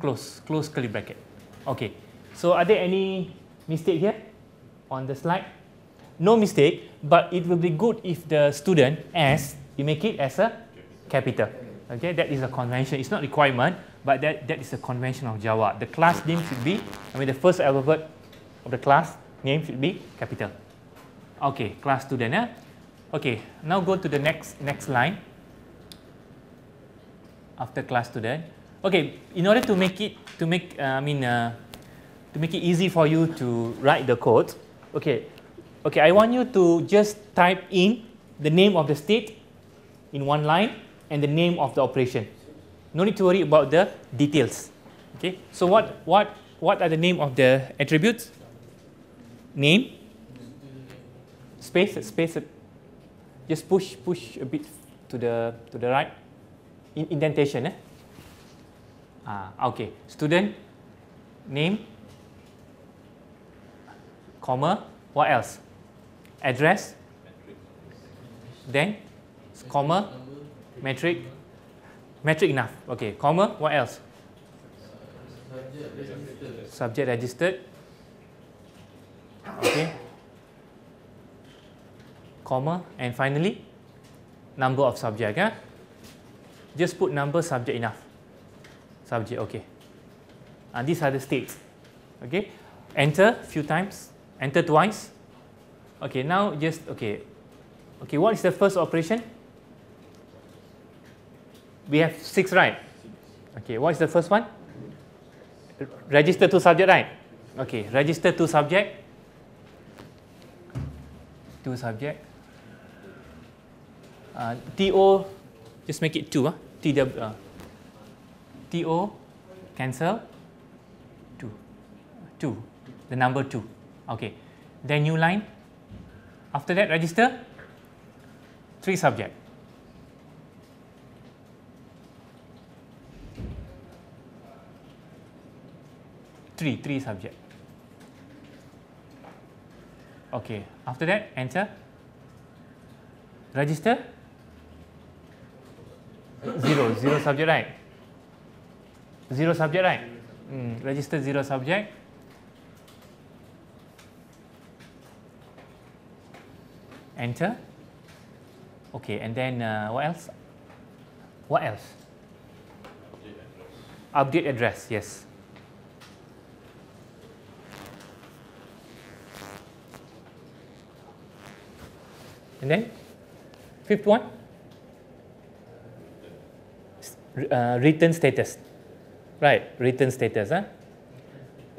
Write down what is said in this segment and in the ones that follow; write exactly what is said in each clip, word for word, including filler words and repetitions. close, close curly bracket. Okay, so are there any mistake here on the slide? No mistake, but it will be good if the student S, you make it as a capital. Okay, that is a convention. It's not requirement, but that, that is a convention of Java. The class name should be, I mean the first alphabet of the class name should be capital. Okay, class student. Eh? Okay, now go to the next, next line. After class student. Okay, in order to make it to make uh, I mean uh, to make it easy for you to write the code. Okay, okay. I want you to just type in the name of the state in one line and the name of the operation. No need to worry about the details. Okay. So what what what are the name of the attributes? Name. Space space. Just push push a bit to the to the right. In indentation. Eh? Ah, okay. Student, name, comma. What else? Address. Then, comma, metric. Metric enough. Okay. Comma. What else? Subject registered. Subject registered. Okay. Comma, and finally, number of subject. Eh? Just put number, subject enough. Subject, okay. And these are the states. Okay. Enter few times. Enter twice. Okay, now just, okay. Okay, what is the first operation? We have six, right? Okay, what is the first one? Register two subject, right? Okay, register two subject. Two subject. Uh, T O. Just make it two. Huh? T W, uh, T O, cancel, two, two, the number two. Okay. Then new line. After that, register three subject. Three, three subject. Okay. After that, enter, register. Zero, zero subject, right? Zero subject, right? Mm, register zero subject. Enter. Okay, and then uh, what else? What else? Update address. Update address, yes. And then, fifth one. Uh, return status, right? Return status. Huh?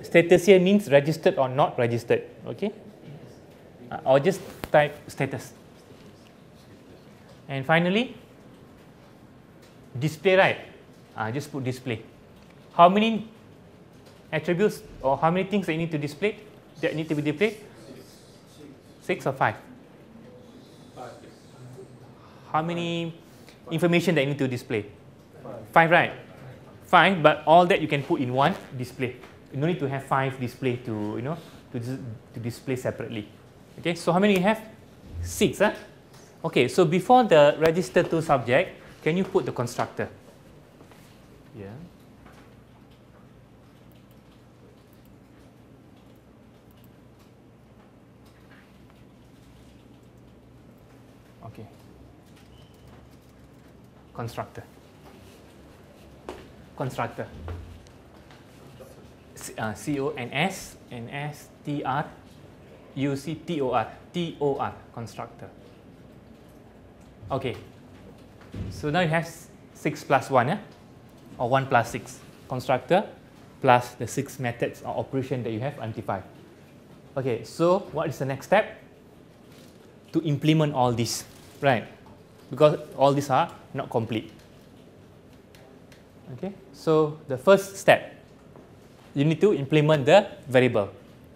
Status here means registered or not registered. Okay, uh, or just type status. And finally, display, right? Uh, just put display. How many attributes or how many things that you need to display? That need to be displayed? Six or five? How many information that you need to display? Five, right? Five, but all that you can put in one display. You don't need to have five display to, you know, to, to display separately. Okay, so how many you have? Six, huh? Okay, so before the register to subject, can you put the constructor? Yeah. Okay. Constructor. Constructor. Uh, C O N S, N S, T R, U C T O R, T O R, constructor. Okay. So now you have six plus one, eh? Or one plus six. Constructor plus the six methods or operation that you have until five. Okay, so what is the next step? To implement all this, right? Because all these are not complete. Okay, so the first step, you need to implement the variable.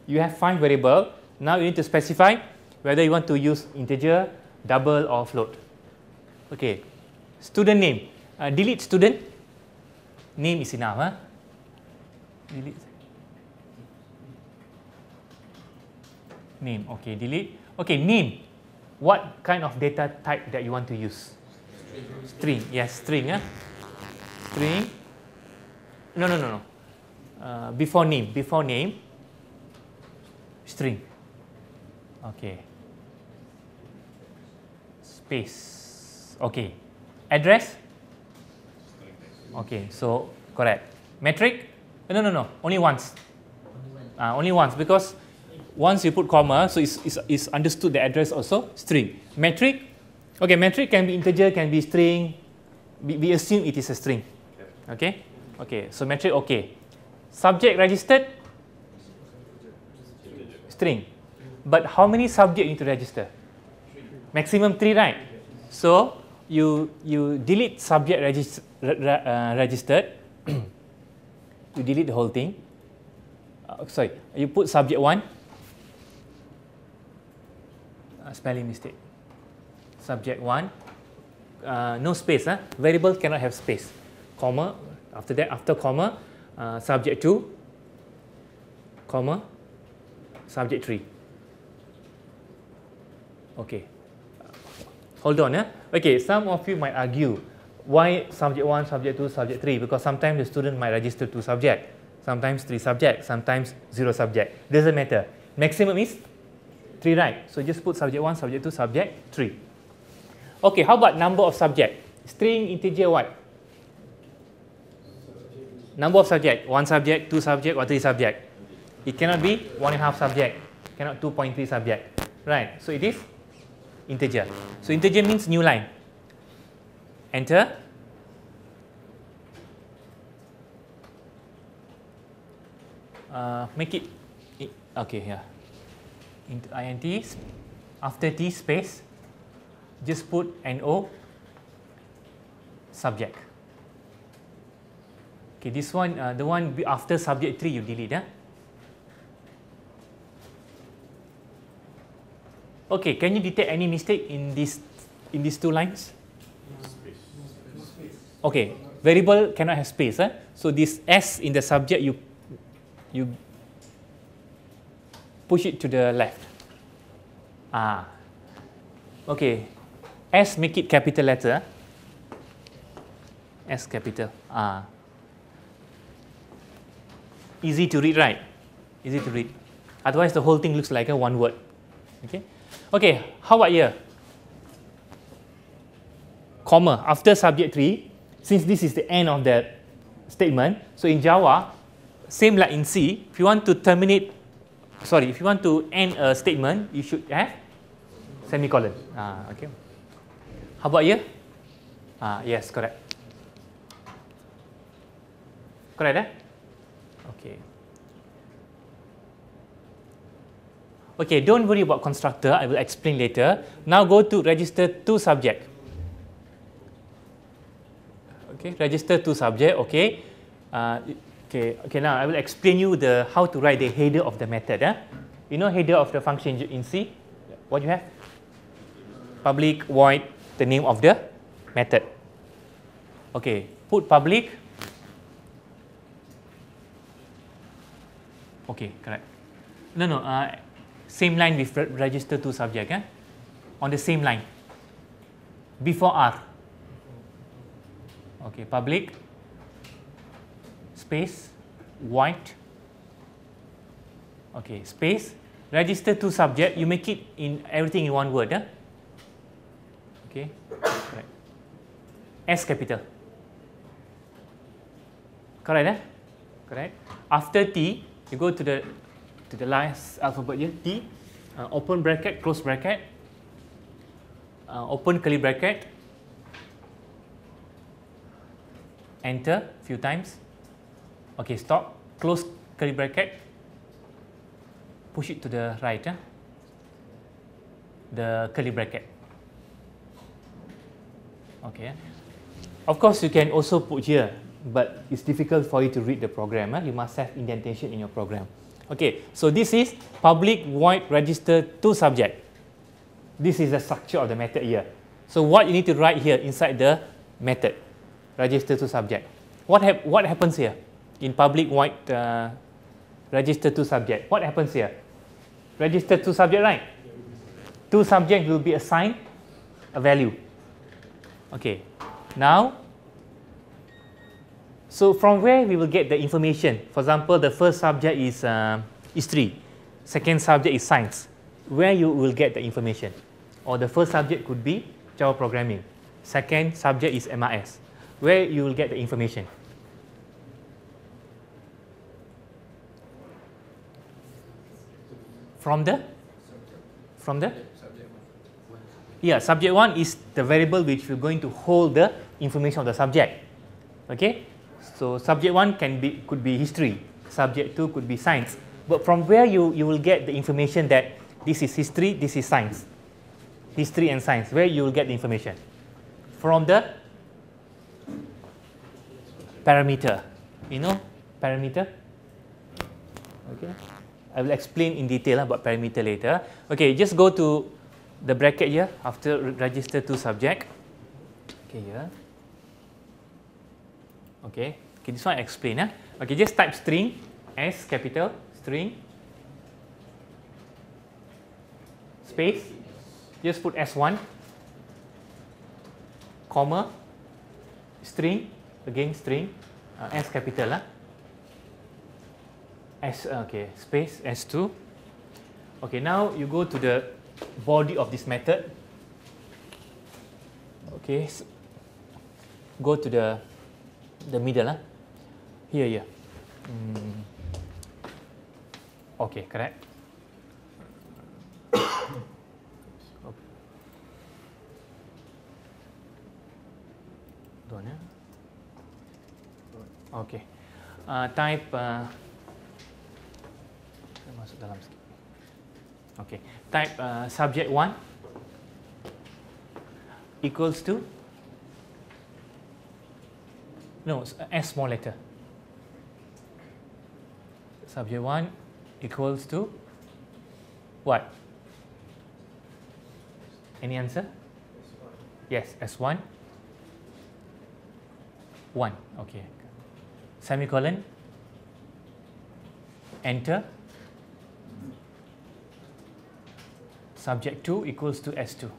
You have five variables. Now you need to specify whether you want to use integer, double, or float. Okay, student name. Uh, delete student name is enough. Huh? Delete name. Okay, delete. Okay, name. What kind of data type that you want to use? String. Yes, string. Huh? String, no, no, no, no. Uh, before name, before name, string. Okay. Space. Okay. Address. Okay. So correct. Metric. No, no, no. Only once. Uh, only once because once you put comma, so it's, it's it's understood the address also. String. Metric. Okay. Metric can be integer, can be string. We, we assume it is a string. Okay. Okay. So metric. Okay. Subject registered. String. But how many subjects you need to register? Three. Maximum three, right? Yes. So you you delete subject regist uh, registered. You delete the whole thing. Uh, sorry, you put subject one. Uh, spelling mistake. Subject one. Uh, no space. Huh? Variable cannot have space. Comma. After that, after comma, uh, subject two. Comma. Subject three. Okay. Hold on. Eh? Okay, some of you might argue why subject one, subject two, subject three, because sometimes the student might register two subjects, sometimes three subjects, sometimes zero subjects. Doesn't matter. Maximum is three, right? So just put subject one, subject two, subject three. Okay, how about number of subjects? String, integer, what? Number of subjects. One subject, two subject, or three subject. It cannot be one and a half subject. Cannot two point three subject. Right, so it is integer. So integer means new line. Enter. Uh, make it, okay, here. Yeah. Int, after T space, just put N O, subject. Okay, this one, uh, the one after subject three, you delete. Huh? Okay, can you detect any mistake in this in these two lines? No space. No space. Okay, variable cannot have space. Eh? So this S in the subject, you you push it to the left. Ah. Okay, S make it capital letter. Eh? S capital. Ah. Easy to read, right? Easy to read. Otherwise, the whole thing looks like a one word. Okay. Okay, how about here? Comma, after subject three, since this is the end of the statement, so in Java, same like in C, if you want to terminate, sorry, if you want to end a statement, you should have semicolon. Ah, okay. How about here? Ah, yes, correct. Correct, eh? Okay. Okay, don't worry about constructor. I will explain later. Now go to register two subject. Okay, register two subject. Okay, uh, okay, okay. Now I will explain you the how to write the header of the method. Eh? You know header of the function in C. What you have? Public void the name of the method. Okay, put public. Okay, correct. No, no. Uh, Same line with register two subject, eh? On the same line. Before R. Okay, public space white. Okay, space register two subject. You make it in everything in one word, eh? Okay, right. S capital. Correct, eh? Correct. After T, you go to the to the last alphabet here, T, uh, open bracket, close bracket, uh, open curly bracket, enter few times, okay, stop, close curly bracket, push it to the right, huh? The curly bracket, okay. Of course, you can also put here, but it's difficult for you to read the program, huh? You must have indentation in your program. Okay, so this is public void register two subject. This is the structure of the method here. So what you need to write here inside the method, register two subject. What hap what happens here in public void uh, register two subject? What happens here? Register two subject, right? Two subject will be assigned a value. Okay, now So from where we will get the information? For example, the first subject is uh, history. Second subject is science. Where you will get the information? Or the first subject could be Java programming. Second subject is M R S. Where you will get the information? From the? From the? Yeah, subject one is the variable which we're going to hold the information of the subject. Okay? So subject one can be, could be history. Subject two could be science. But from where you, you will get the information that this is history, this is science. History and science, where you will get the information? From the parameter. You know parameter? Okay. I will explain in detail about parameter later. Okay, just go to the bracket here after register to subject. Okay, here. Okay, okay, this one I explain. Eh? Okay, just type string, S capital, string, space, just put S one, comma, string, again string, uh, S capital, eh? S, okay, space, S two. Okay, now you go to the body of this method. Okay, so go to the the middle, huh? Here, here. Mm. Okay, correct. Okay. Don't, huh? Okay. Uh, type. Uh, masuk dalam sikit. Okay, type uh, subject one equals to no S small letter. Subject one equals to what? Any answer? Yes, S one. One. Okay. Semicolon. Enter. Subject two equals to S two.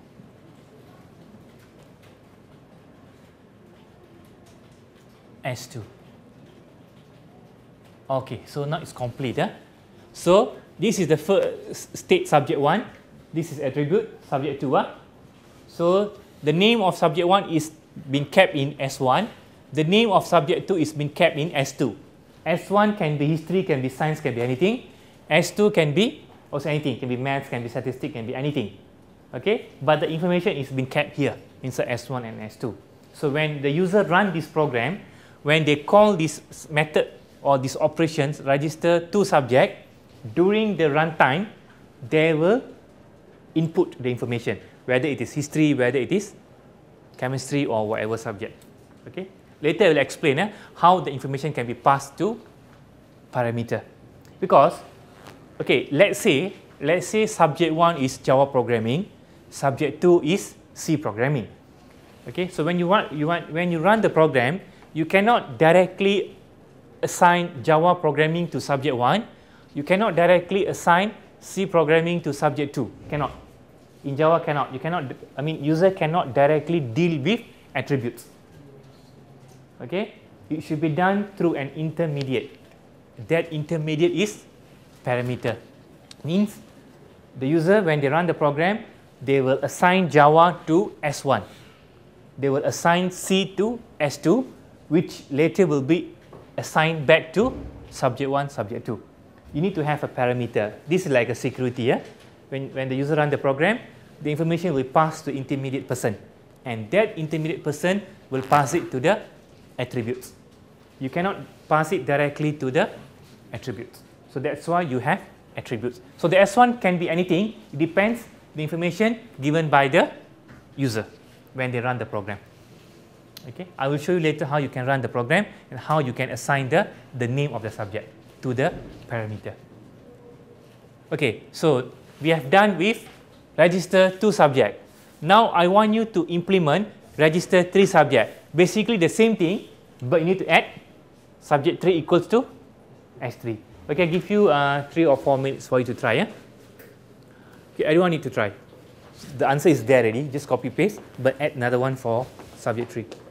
S two. Okay, so now it's complete. Eh? So this is the first state subject one. This is attribute subject two. Eh? So the name of subject one is being kept in S one. The name of subject two is being kept in S two. S one can be history, can be science, can be anything. S two can be also anything, can be maths, can be statistics, can be anything. Okay, but the information is being kept here inside S one and S two. So when the user run this program, when they call this method or these operations register to subject, during the runtime, they will input the information, whether it is history, whether it is chemistry or whatever subject. Okay, later I will explain eh, how the information can be passed to parameter, because okay, let's say, let's say subject one is Java programming, subject two is C programming. Okay, so when you want, you want, when you run the program, you cannot directly assign Java programming to subject one. You cannot directly assign C programming to subject two. Cannot. In Java, cannot. You cannot. I mean, user cannot directly deal with attributes. Okay, it should be done through an intermediate. That intermediate is parameter. Means the user, when they run the program, they will assign Java to S one. They will assign C to S two, which later will be assigned back to subject one, subject two. You need to have a parameter. This is like a security. Eh? When, when the user runs the program, the information will pass to intermediate person. And that intermediate person will pass it to the attributes. You cannot pass it directly to the attributes. So that's why you have attributes. So the S one can be anything. It depends the information given by the user when they run the program. Okay, I will show you later how you can run the program and how you can assign the, the name of the subject to the parameter. Okay, so we have done with register two subject. Now I want you to implement register three subject. Basically the same thing, but you need to add subject three equals to S three. Okay, I give you uh, three or four minutes for you to try. Eh? Okay, everyone need to try. The answer is there already. Just copy paste, but add another one for subject three.